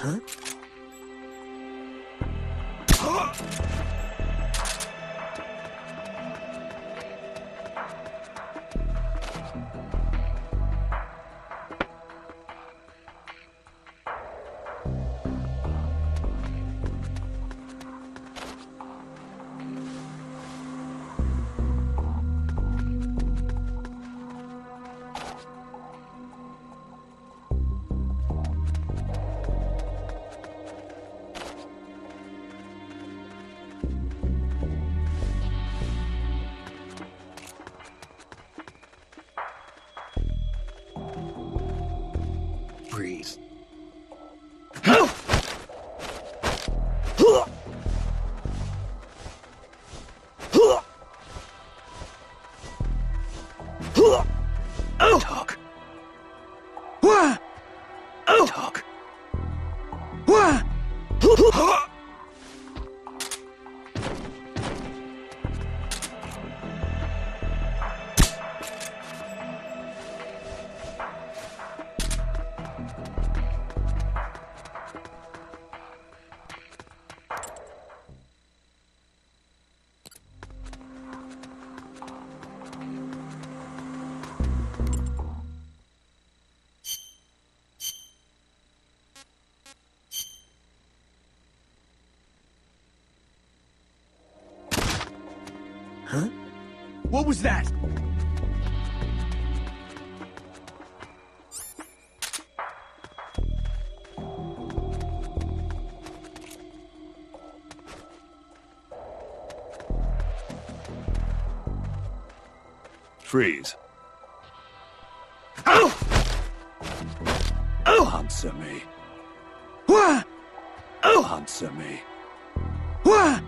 Huh? What was that? Freeze. Oh! Oh! Answer me. Wah! Oh! Answer me. Wah!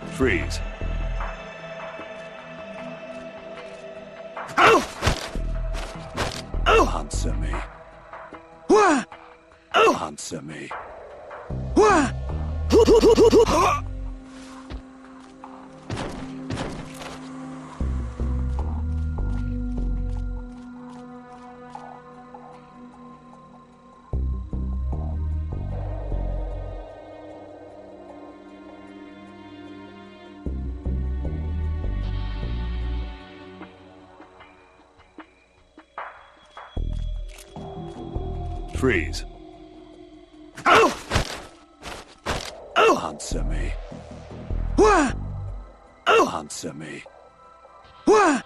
Freeze. Oh! Oh, answer me. Wah! Oh, answer me. Wah! Answer me. What? Answer me. What?